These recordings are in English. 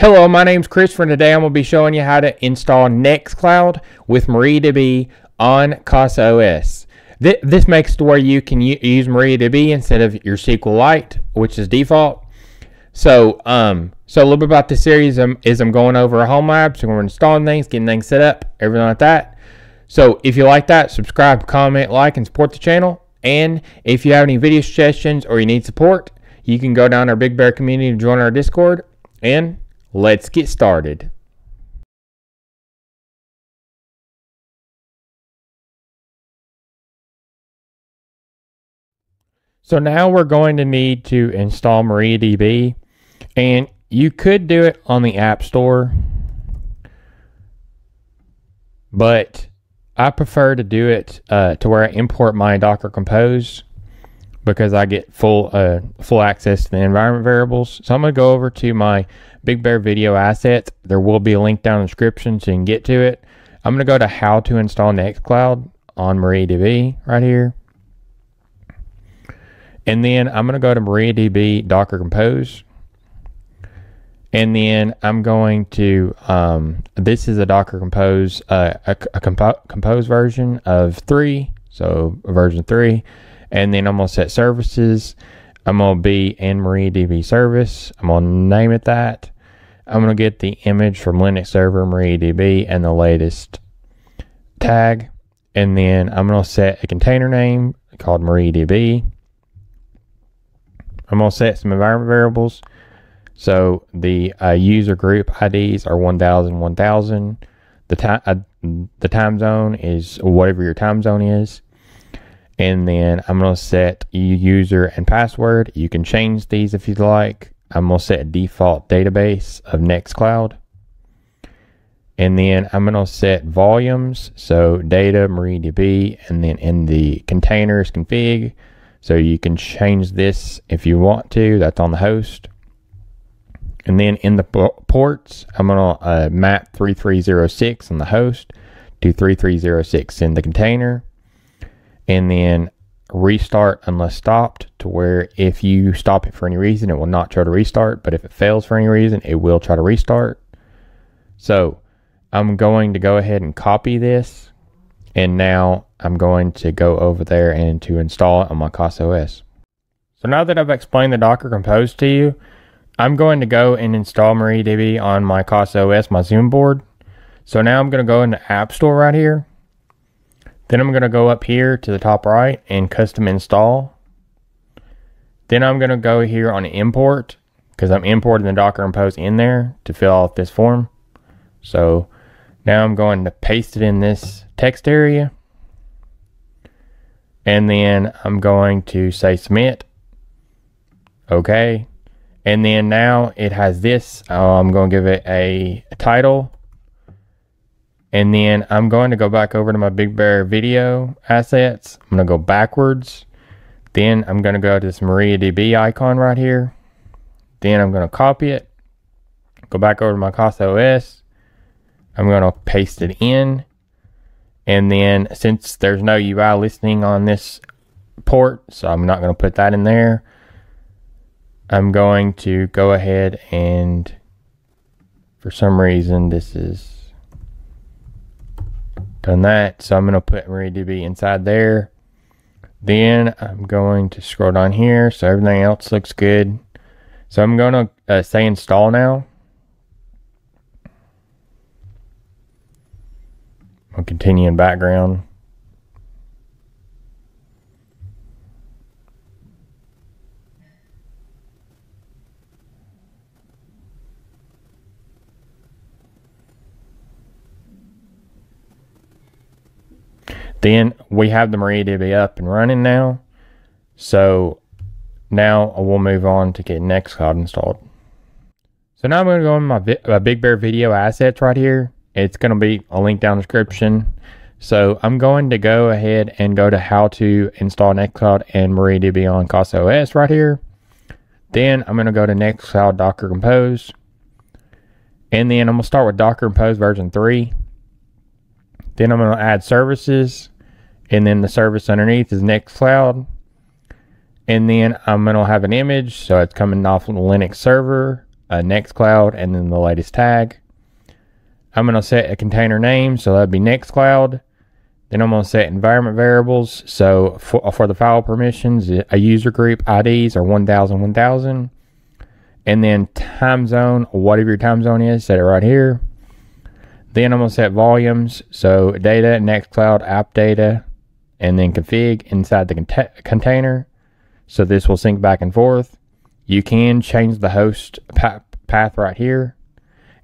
Hello, my name's Christopher, and today I'm going to be showing you how to install Nextcloud with MariaDB on Casa OS. This makes it to where you can use MariaDB instead of your SQLite, which is default. So a little bit about this series is I'm going over a home lab, so we're installing things, getting things set up, everything like that. So if you like that, subscribe, comment, like, and support the channel. And if you have any video suggestions or you need support, you can go down to our Big Bear community and join our Discord. And let's get started. So now we're going to need to install MariaDB, and you could do it on the App Store, but I prefer to do it to where I import my Docker Compose, because I get full access to the environment variables. So I'm going to go over to my Big Bear video assets. There will be a link down in the description so you can get to it. I'm going to go to how to install Nextcloud on MariaDB right here. And then I'm going to go to MariaDB Docker Compose. And then I'm going to, this is a Docker Compose, Compose version of 3. So version 3. And then I'm going to set services. I'm going to be in MariaDB service. I'm going to name it that. I'm going to get the image from Linux server, MariaDB, and the latest tag. And then I'm going to set a container name called MariaDB. I'm going to set some environment variables. So the user group IDs are 1000, 1000. The time zone is whatever your time zone is. And then I'm going to set user and password. You can change these if you'd like. I'm going to set default database of Nextcloud. And then I'm going to set volumes. So data, MariaDB, and then in the containers config. So you can change this if you want to. That's on the host. And then in the ports, I'm going to map 3306 on the host to 3306 in the container. And then restart unless stopped, to where if you stop it for any reason, it will not try to restart. But if it fails for any reason, it will try to restart. So I'm going to go ahead and copy this. And now I'm going to go over there and to install it on my Casa OS. So now that I've explained the Docker Compose to you, I'm going to go and install MariaDB on my Casa OS, my Zoom board. So now I'm going to go in the App Store right here. Then I'm going to go up here to the top right and custom install. Then I'm going to go here on import, because I'm importing the Docker Compose in there to fill out this form. So now I'm going to paste it in this text area. And then I'm going to say submit. Okay. And then now it has this. I'm going to give it a title. And then I'm going to go back over to my Big Bear video assets. I'm going to go backwards. Then I'm going to go to this MariaDB icon right here. Then I'm going to copy it. Go back over to my Casa OS. I'm going to paste it in. And then since there's no UI listening on this port, so I'm not going to put that in there. I'm going to go ahead and, for some reason, this is done that. So I'm going to put MariaDB inside there. Then I'm going to scroll down here. So everything else looks good. So I'm going to say install now. I'll continue in background. Then we have the MariaDB up and running now. So now we'll move on to get Nextcloud installed. So now I'm going to go in my Big Bear video assets right here. It's going to be a link down in the description. So I'm going to go ahead and go to how to install Nextcloud and MariaDB on Casa OS right here. Then I'm going to go to Nextcloud Docker Compose. And then I'm going to start with Docker Compose version 3. Then I'm going to add services, and then the service underneath is Nextcloud. And then I'm going to have an image, so it's coming off of the Linux server. Nextcloud and then the latest tag. I'm going to set a container name, so that'd be Nextcloud. Then I'm going to set environment variables. So for the file permissions, a user group IDs are 1000, 1000. And then time zone, whatever your time zone is, set it right here. Then I'm going to set volumes. So data, Nextcloud, app data, and then config inside the container. So this will sync back and forth. You can change the host path right here.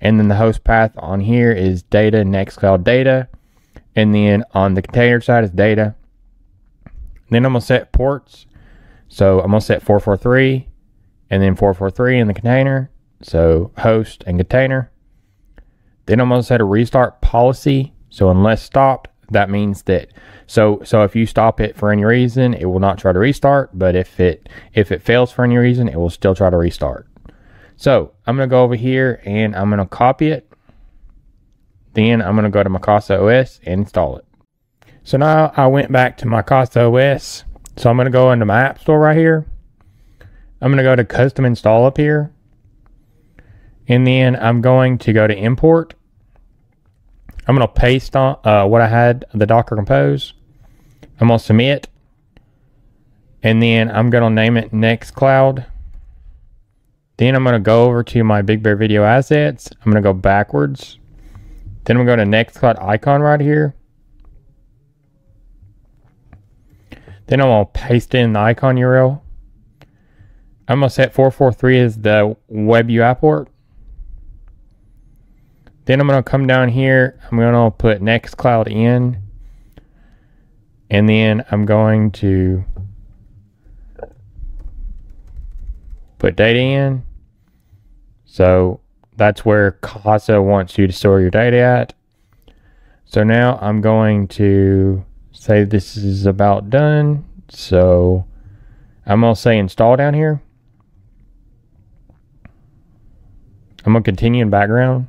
And then the host path on here is data, Nextcloud data. And then on the container side is data. Then I'm going to set ports. So I'm going to set 443 and then 443 in the container. So host and container. Then I'm going to set a restart policy. So unless stopped, that means that, so if you stop it for any reason, it will not try to restart. But if it fails for any reason, it will still try to restart. So I'm going to go over here and I'm going to copy it. Then I'm going to go to my Casa OS and install it. So now I went back to my Casa OS. So I'm going to go into my app store right here. I'm going to go to custom install up here. And then I'm going to go to import. I'm going to paste on what I had, the Docker Compose. I'm going to submit. And then I'm going to name it Nextcloud. Then I'm going to go over to my Big Bear video assets. I'm going to go backwards. Then I'm going to Nextcloud icon right here. Then I'm going to paste in the icon URL. I'm going to set 443 as the web UI port. Then I'm going to come down here. I'm going to put Nextcloud in. And then I'm going to put data in. So that's where Casa wants you to store your data at. So now I'm going to say this is about done. So I'm going to say install down here. I'm going to continue in background.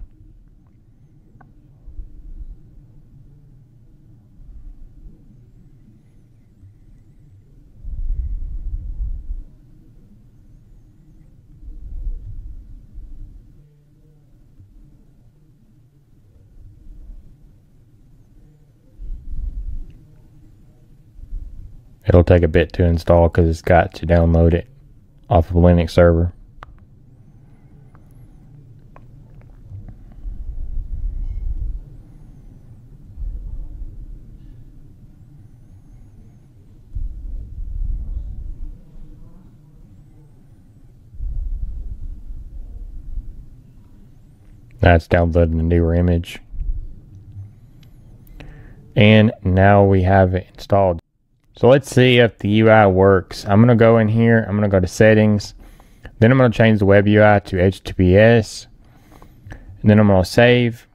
It'll take a bit to install because it's got to download it off of a Linux server. That's downloading a newer image. And now we have it installed. So let's see if the UI works. I'm going to go in here. I'm going to go to settings. Then I'm going to change the web UI to HTTPS. And then I'm going to save.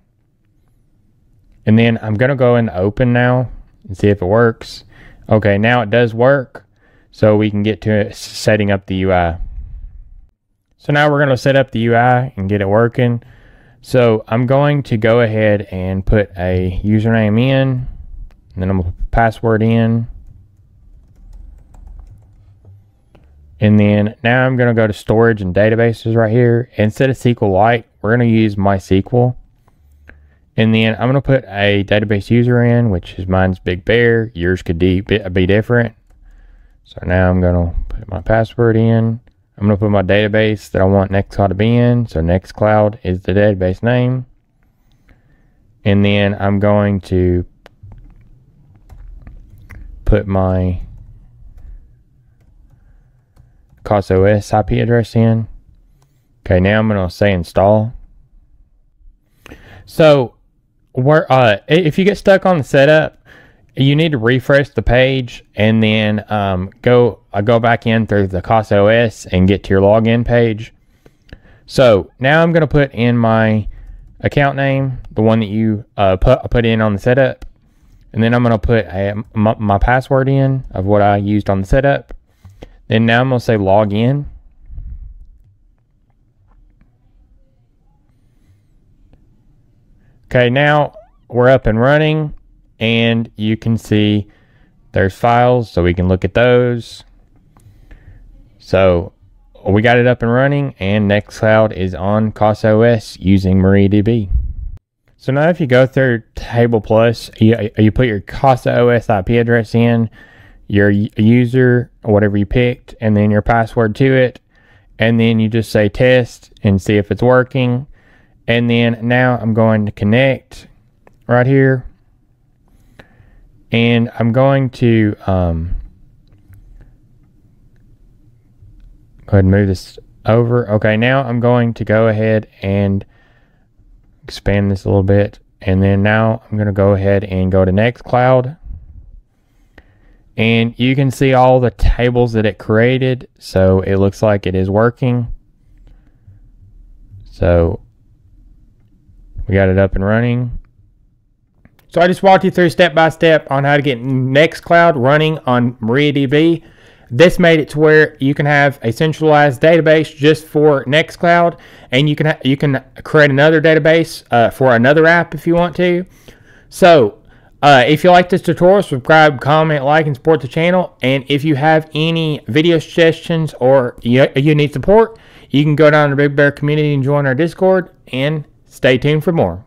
And then I'm going to go into open now and see if it works. Okay, now it does work. So we can get to setting up the UI. So now we're going to set up the UI and get it working. So I'm going to go ahead and put a username in. And then I'm going to put password in. And then now I'm going to go to storage and databases right here. Instead of SQLite, we're going to use MySQL. And then I'm going to put a database user in, which is mine's Big Bear. Yours could be different. So now I'm going to put my password in. I'm going to put my database that I want Nextcloud to be in. So Nextcloud is the database name. And then I'm going to put my Casa OS IP address in. Okay, now I'm going to say install. So if you get stuck on the setup, you need to refresh the page and then go back in through the Casa OS and get to your login page. So now I'm going to put in my account name, the one that you put in on the setup. And then I'm going to put my password in of what I used on the setup. Then now I'm going to say log in. Okay, now we're up and running and you can see there's files, so we can look at those. So we got it up and running, and Nextcloud is on Casa OS using MariaDB. So now if you go through Table Plus, you put your Casa OS IP address in, your user, whatever you picked, and then your password to it. And then you just say test and see if it's working. And then now I'm going to connect right here. And I'm going to go ahead and move this over. Okay, now I'm going to go ahead and expand this a little bit. And then now I'm going to go ahead and go to Nextcloud. And you can see all the tables that it created. So it looks like it is working. So we got it up and running. So I just walked you through step by step on how to get Nextcloud running on MariaDB. This made it to where you can have a centralized database just for Nextcloud, and you can create another database for another app if you want to. So if you like this tutorial, subscribe, comment, like, and support the channel. And if you have any video suggestions or you need support, you can go down to the Big Bear community and join our Discord, and stay tuned for more.